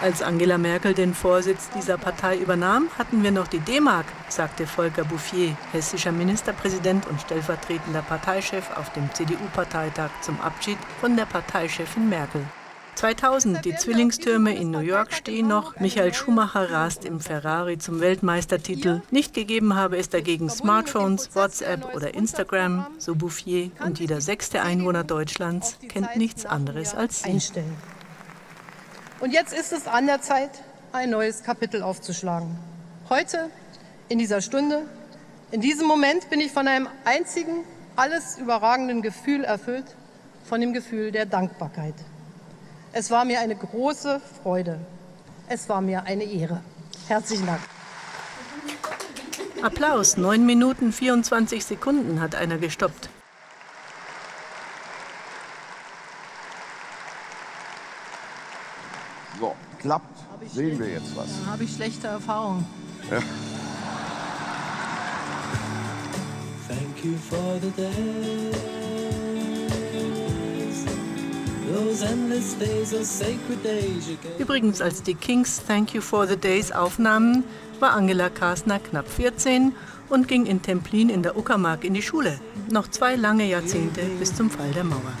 Als Angela Merkel den Vorsitz dieser Partei übernahm, hatten wir noch die D-Mark, sagte Volker Bouffier, hessischer Ministerpräsident und stellvertretender Parteichef auf dem CDU-Parteitag zum Abschied von der Parteichefin Merkel. 2000, die Zwillingstürme in New York stehen noch, Michael Schumacher rast im Ferrari zum Weltmeistertitel. Nicht gegeben habe es dagegen Smartphones, WhatsApp oder Instagram, so Bouffier, und jeder sechste Einwohner Deutschlands kennt nichts anderes als sie. Und jetzt ist es an der Zeit, ein neues Kapitel aufzuschlagen. Heute, in dieser Stunde, in diesem Moment bin ich von einem einzigen, alles überragenden Gefühl erfüllt, von dem Gefühl der Dankbarkeit. Es war mir eine große Freude. Es war mir eine Ehre. Herzlichen Dank. Applaus. 9 Minuten 24 Sekunden hat einer gestoppt. So, klappt. Sehen wir jetzt was. Da habe ich schlechte Erfahrungen. Ja. Thank you for the day. Übrigens, als die Kings Thank You for the Days aufnahmen, war Angela Kästner knapp 14 und ging in Templin in der Uckermark in die Schule. Noch 2 lange Jahrzehnte bis zum Fall der Mauer.